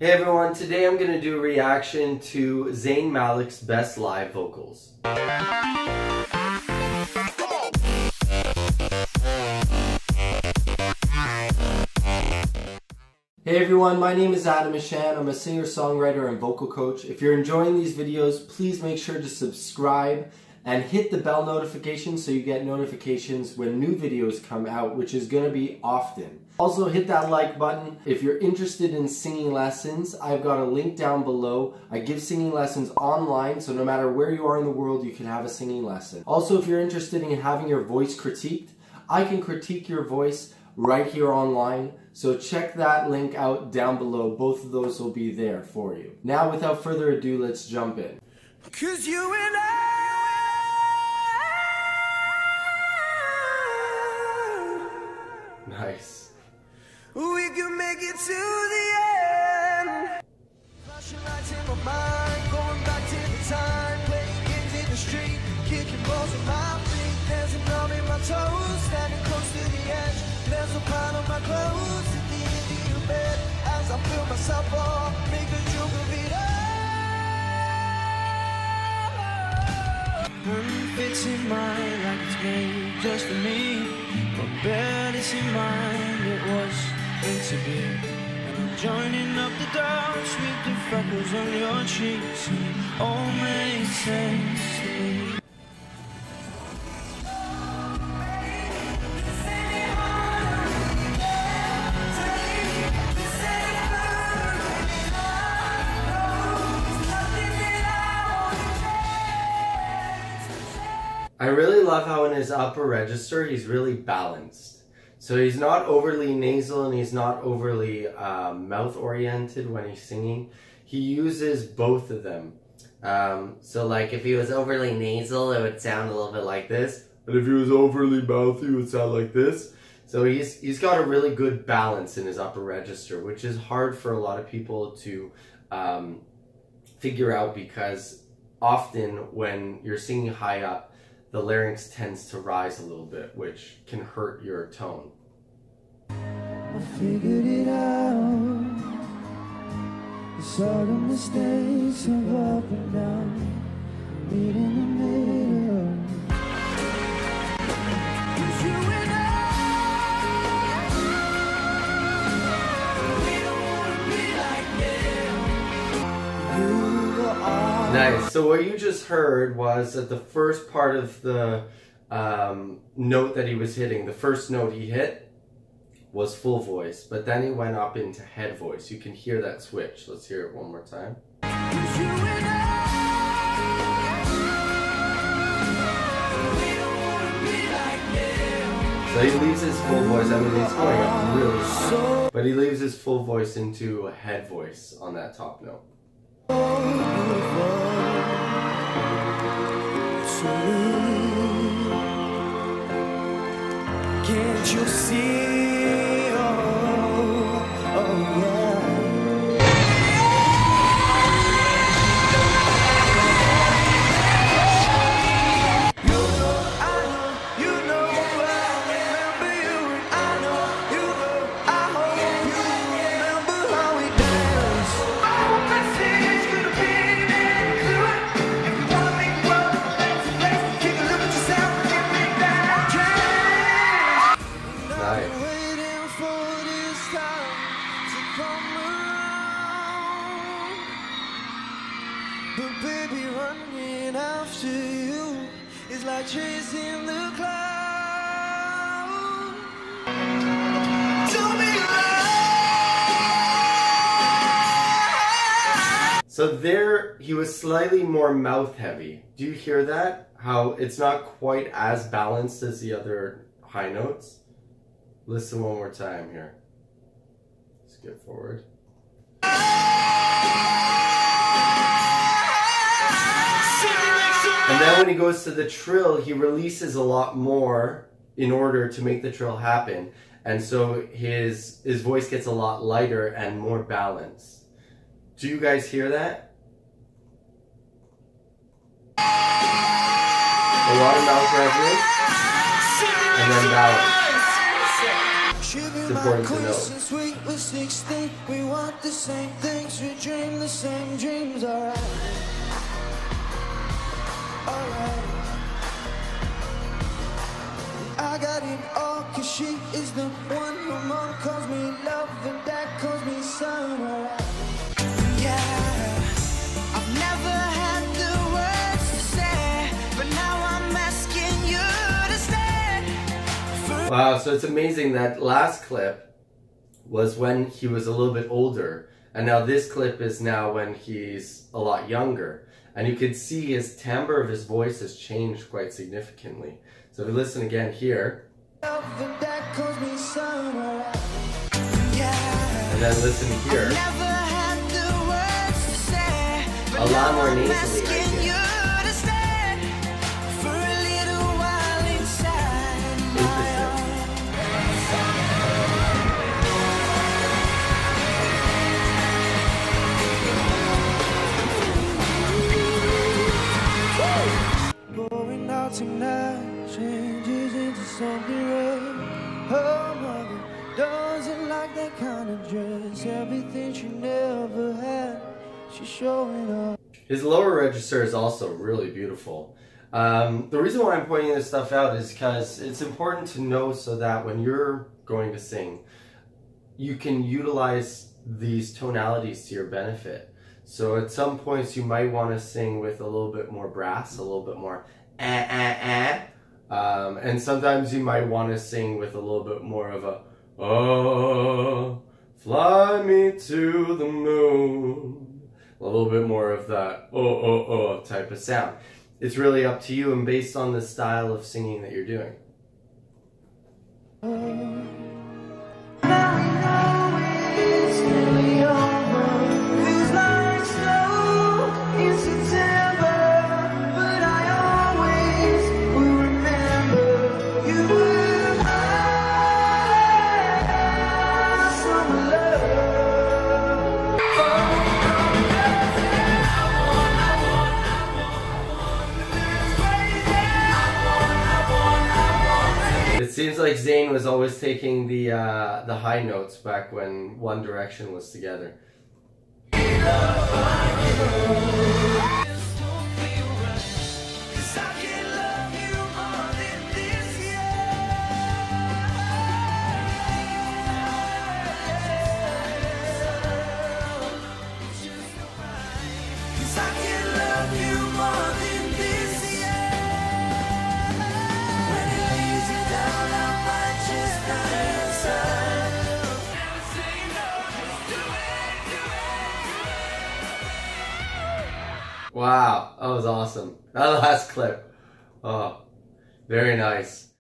Hey everyone, today I'm gonna do a reaction to Zayn Malik's best live vocals. Hey everyone, my name is Adam Mishan. I'm a singer-songwriter and vocal coach. If you're enjoying these videos, please make sure to subscribe and hit the bell notification so you get notifications when new videos come out, which is going to be often. Also hit that like button. If you're interested in singing lessons, I've got a link down below. I give singing lessons online, so no matter where you are in the world, you can have a singing lesson. Also, if you're interested in having your voice critiqued, I can critique your voice right here online. So check that link out down below. Both of those will be there for you. Now, without further ado, let's jump in. 'Cause you and I nice. We can make it to the end. Flashing lights in my mind, going back to the time, playing games in the street, kicking balls with my feet, dancing on in my toes, standing close to the edge. There's a pile of my clothes at the end of your bed. As I feel myself off, make a joke of it all. Perfect in my life, made just for me. My bed is in mine, it was meant to be. And I'm joining up the dots with the freckles on your cheeks, and it all makes sense to me. I really love how in his upper register he's really balanced. So he's not overly nasal and he's not overly mouth oriented when he's singing. He uses both of them. So like if he was overly nasal it would sound a little bit like this. And if he was overly mouthy it would sound like this. So he's got a really good balance in his upper register, which is hard for a lot of people to figure out, because often when you're singing high up, the larynx tends to rise a little bit, which can hurt your tone. I figured it out. It's all the mistakes of up and down, meet in the middle. Nice. So what you just heard was at the first part of the note that he was hitting, the first note he hit was full voice, but then he went up into head voice. You can hear that switch. Let's hear it one more time. So he leaves his full voice, I mean he's going up really high, but he leaves his full voice into a head voice on that top note. Can't you see? Oh, yeah. You know, I know, you know, I remember you. I know, you know, I hope you remember how we danced. I hope that's it, could have been any clearer. If you wanna make love, let's take a look at yourself and make that change. Nice. Waiting for this time to come around. But baby, running after you is like chasing the clouds. To be loved. So there, he was slightly more mouth heavy. Do you hear that? How it's not quite as balanced as the other high notes? Listen one more time here. Skip forward. And then when he goes to the trill, he releases a lot more in order to make the trill happen. And so his voice gets a lot lighter and more balanced. Do you guys hear that? A lot of mouth resonance and then balance. It's important to know. We want the same things, we dream the same dreams, alright. Alright. I got it all cause she is the one who mom calls me love and dad calls me son, alright. Yeah, I've never had the words to say, but now I'm asking you to stay. Wow, so it's amazing that last clip was when he was a little bit older, and now this clip is now when he's a lot younger. And you can see his timbre of his voice has changed quite significantly. So if we listen again here, and then listen here, a lot more nasally, I think. Interesting. Tonight changes into something real. Her mother doesn't like that kind of dress. Everything she never had, she's showing up. His lower register is also really beautiful. The reason why I'm pointing this stuff out is because it's important to know so that when you're going to sing, you can utilize these tonalities to your benefit. So at some points you might want to sing with a little bit more brass, a little bit more and sometimes you might want to sing with a little bit more of a oh, fly me to the moon, a little bit more of that oh type of sound. It's really up to you and based on the style of singing that you're doing. Seems like Zayn was always taking the high notes back when One Direction was together. Wow, that was awesome. That last clip. Oh, very nice.